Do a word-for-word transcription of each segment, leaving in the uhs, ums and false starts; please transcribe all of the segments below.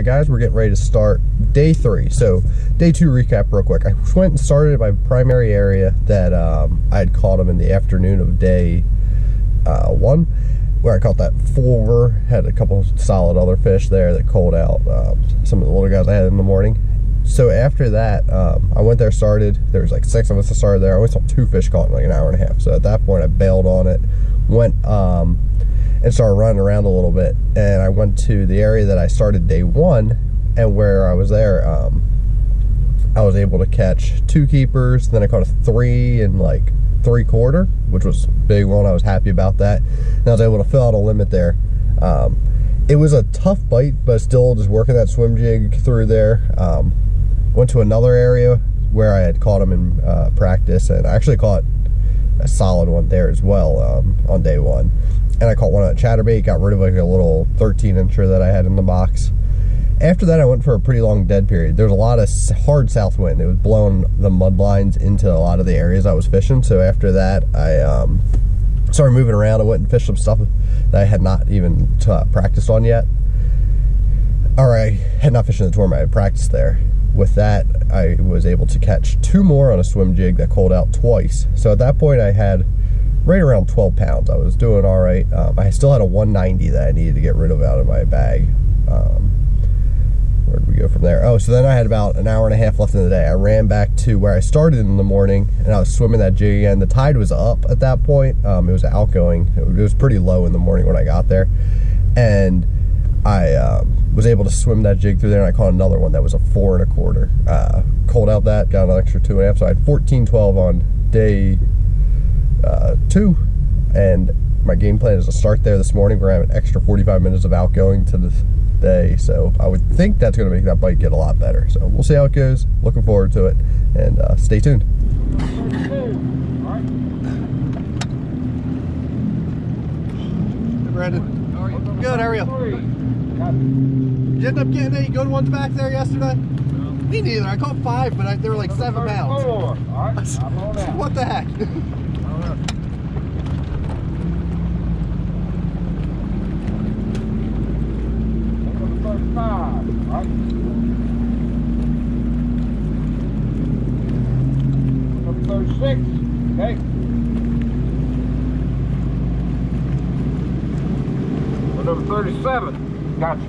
Hi guys, we're getting ready to start day three. So day two recap real quick. I went and started in my primary area that um, I had caught them in the afternoon of day uh, one, where I caught that four, had a couple solid other fish there that culled out um, some of the little guys I had in the morning. So after that, um, I went there, started, there was like six of us that started there. I only saw two fish caught in like an hour and a half. So at that point I bailed on it, went um, and started running around a little bit. And I went to the area that I started day one, and where I was there, um, I was able to catch two keepers. Then I caught a three and like three quarter, which was a big one. I was happy about that. And I was able to fill out a limit there. Um, it was a tough bite, but still just working that swim jig through there. Um, went to another area where I had caught them in uh, practice, and I actually caught a solid one there as well um, on day one. And I caught one on a chatterbait, got rid of like a little thirteen incher that I had in the box. After that, I went for a pretty long dead period. There was a lot of hard south wind. It was blowing the mud lines into a lot of the areas I was fishing. So after that, I um, started moving around. I went and fished some stuff that I had not even uh, practiced on yet. Or I had not fished in the tournament. I had practiced there. With that, I was able to catch two more on a swim jig that culled out twice. So at that point, I had right around twelve pounds. I was doing all right. Um, I still had a one ninety that I needed to get rid of out of my bag. Um, where did we go from there? Oh, so then I had about an hour and a half left in the day. I ran back to where I started in the morning, and I was swimming that jig again. The tide was up at that point. Um, it was outgoing. It was pretty low in the morning when I got there. And I um, was able to swim that jig through there, and I caught another one that was a four and a quarter. Uh, culled out that, got an extra two and a half, so I had fourteen twelve on day uh, two, and my game plan is to start there this morning. We're going to have an extra forty-five minutes of outgoing to this day, so I would think that's going to make that bite get a lot better. So we'll see how it goes. Looking forward to it, and uh, stay tuned. All right. Hey, Brandon. How are you? Good, how are you? Did you end up getting any good ones back there yesterday? No. Me neither. I caught five, but I, they were like seven pounds. All right, I'm all down. What the heck? I don't know. All right. thirty-six. Okay. Number thirty-seven. Gotcha.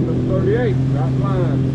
Number thirty-eight, right line.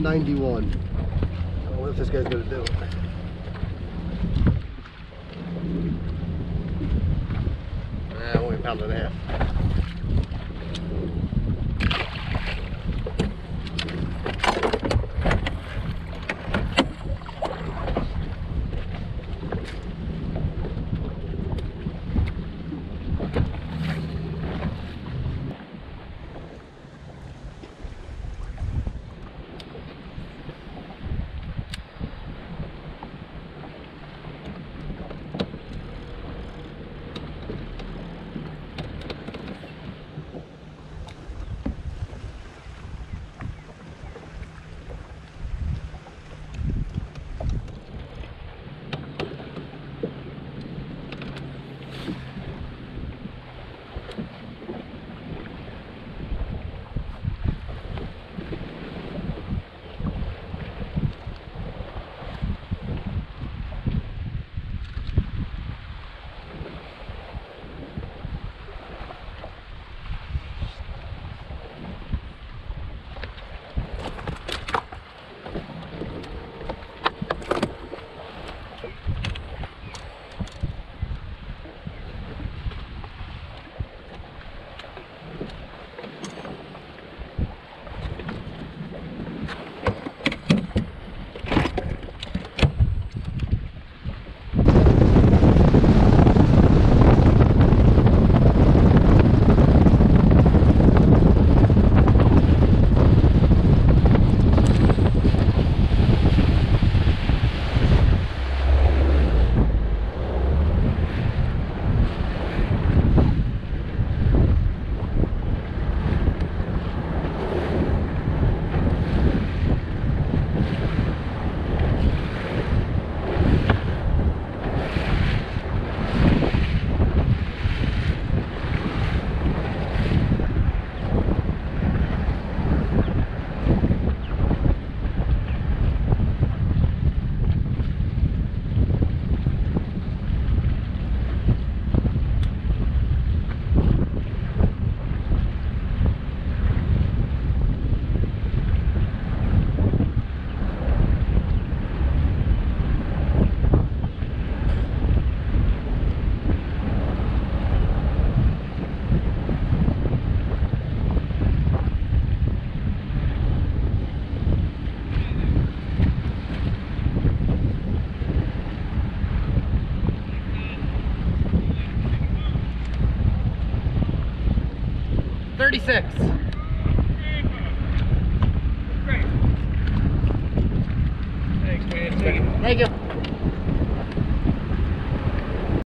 ninety-one. wonder if this guy's gonna do it. Nah, only a pound and a half. thirty-six. Great. Thanks, man. Thank you.